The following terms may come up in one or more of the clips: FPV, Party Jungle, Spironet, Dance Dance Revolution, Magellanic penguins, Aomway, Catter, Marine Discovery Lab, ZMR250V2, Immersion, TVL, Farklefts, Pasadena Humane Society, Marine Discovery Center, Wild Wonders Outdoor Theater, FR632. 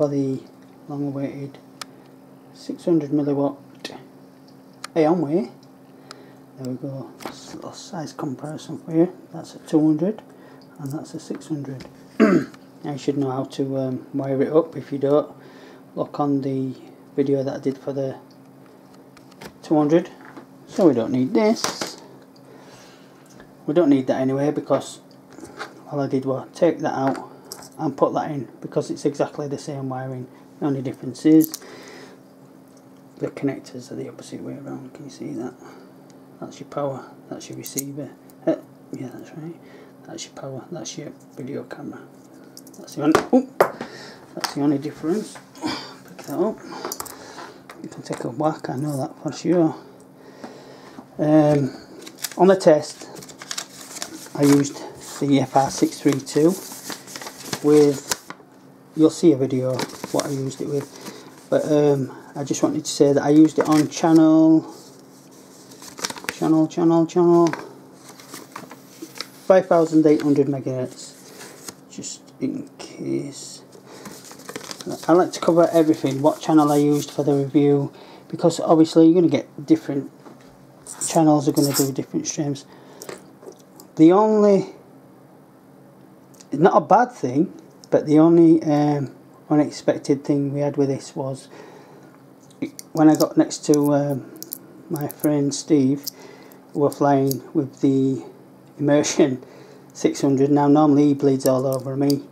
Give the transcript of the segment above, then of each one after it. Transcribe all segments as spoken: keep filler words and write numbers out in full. for the long awaited six hundred milliwatt Aomway. There we go, that's a little size comparison for you. That's a two hundred and that's a six hundred. Now you should know how to um, wire it up. If you don't, look on the video that I did for the two hundred. So we don't need this, we don't need that anyway, because all I did was take that out and put that in, because it's exactly the same wiring. The only difference is the connectors are the opposite way around. Can you see that? That's your power, that's your receiver. Uh, yeah, that's right, that's your power, that's your video camera. That's the only, oh, that's the only difference. Pick that up. You can take a whack, I know that for sure. Um, on the test I used the F R six thirty-two with, you'll see a video what I used it with, but um, I just wanted to say that I used it on channel channel channel channel five thousand eight hundred megahertz, just in case. I like to cover everything, what channel I used for the review, because obviously you're going to get different channels are going to do different streams. The only, not a bad thing, but the only um, unexpected thing we had with this was when I got next to um, my friend Steve, who were flying with the Immersion six hundred. Now normally he bleeds all over me,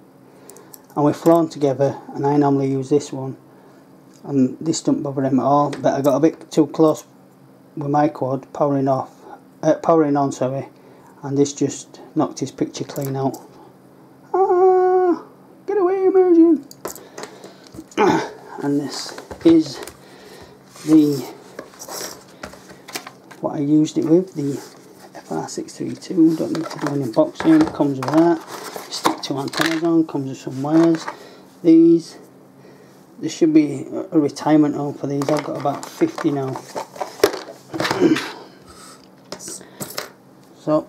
and we've flown together, and I normally use this one, and this don't bother him at all. But I got a bit too close with my quad, powering off, uh, powering on, sorry, and this just knocked his picture clean out. And this is the what I used it with, the F R six thirty-two. Don't need to do any boxing, comes with that. Stick two antennas on, comes with some wires. These, there should be a retirement home for these. I've got about fifty now. So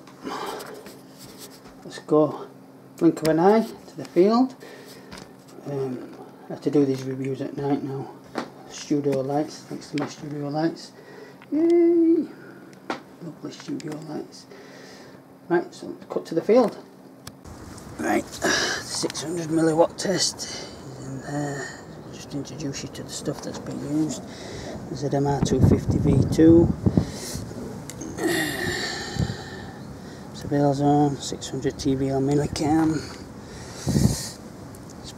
let's go, blink of an eye to the field. Um, I have to do these reviews at night now. Studio lights, thanks to my studio lights. Yay! Lovely studio lights. Right, so cut to the field. Right, six hundred milliwatt test is in there. Just introduce you to the stuff that's been used. Z M R two fifty V two. Surveil zone, six hundred T V L minicam.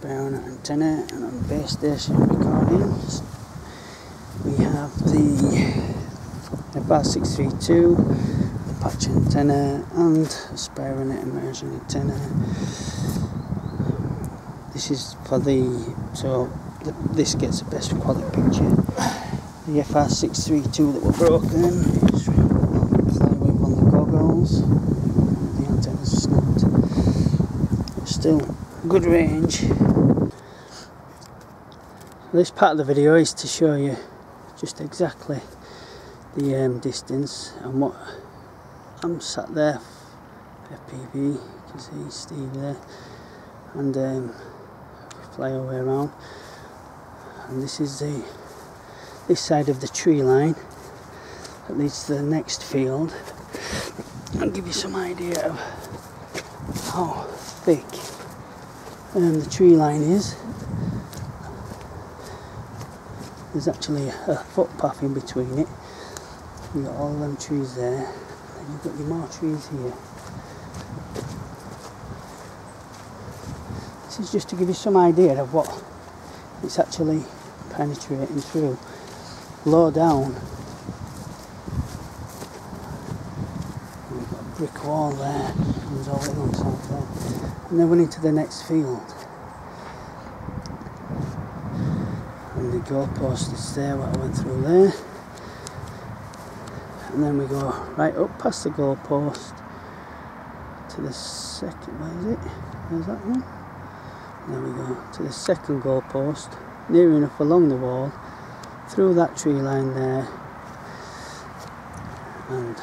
Spironet antenna, and on base station recordings we have the F R six thirty-two, Apache antenna and Spironet Immersion antenna. This is for the, so the, this gets the best quality picture. The F R six thirty-two that were broken is play with on the goggles, the antenna's snapped. Still good range. This part of the video is to show you just exactly the um, distance and what I'm sat there F P V. You can see Steve there, and um, fly all the way around. And this is the this side of the tree line that leads to the next field. I'll give you some idea of how thick um, the tree line is. There's actually a footpath in between it. You've got all them trees there, and you've got your more trees here. This is just to give you some idea of what it's actually penetrating through. Low down, we've got a brick wall there, comes all the way down there, and then went into the next field. The goalpost is there, what I went through there, and then we go right up past the goalpost to the second. Where is it? Where's that one? There we go to the second goalpost, near enough along the wall, through that tree line there, and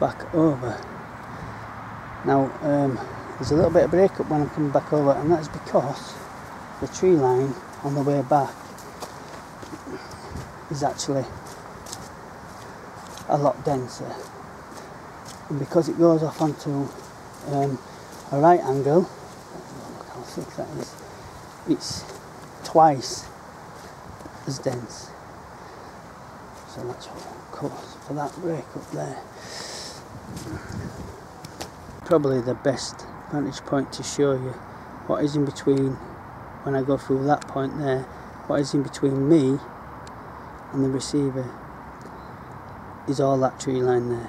back over. Now um, there's a little bit of break up when I'm coming back over, and that's because the tree line on the way back is actually a lot denser, and because it goes off onto um, a right angle, look how thick that is, it's twice as dense. So that's what caused for that break up there. Probably the best vantage point to show you what is in between, when I go through that point there, what is in between me and the receiver is all that tree line there.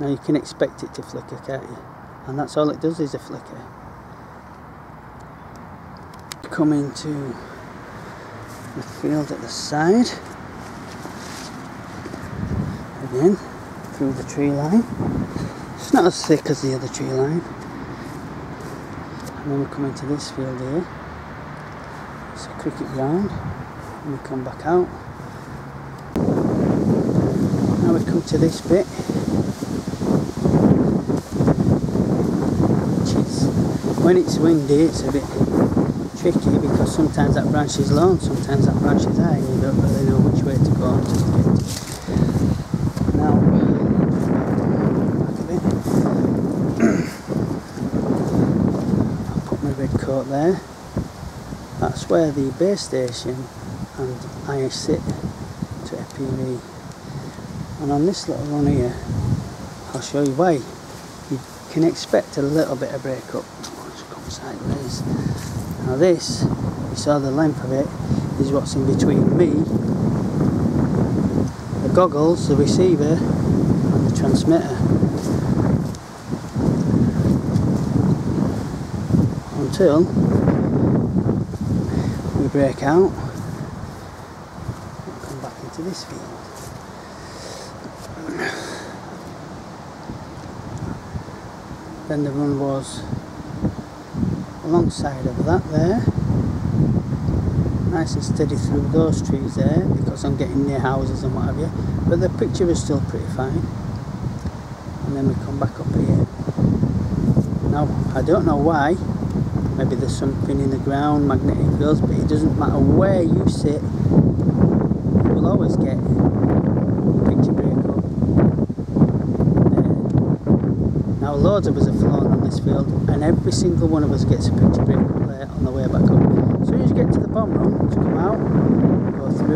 Now you can expect it to flicker, can't you? And that's all it does, is a flicker. Come into the field at the side, again through the tree line. It's not as thick as the other tree line. And then we come into this field here, it's a cricket ground, and we come back out. Now we come to this bit, which is, when it's windy it's a bit tricky because sometimes that branch is low and sometimes that branch is high, and you don't really know which way to go to get to. Now, there, that's where the base station and I sit to F P V, and on this little run here I'll show you why you can expect a little bit of break up. Just come sideways. Now this, you saw the length of it, is what's in between me, the goggles, the receiver and the transmitter. Until we break out and come back into this field. Then the run was alongside of that there, nice and steady through those trees there, because I'm getting near houses and what have you, but the picture is still pretty fine. And then we come back up here. Now I don't know why, maybe there's something in the ground, magnetic fields, but it doesn't matter where you sit, you will always get a picture break up there. Now loads of us have flown on this field and every single one of us gets a picture break up there on the way back up. As soon as you get to the bomb run, to come out, go through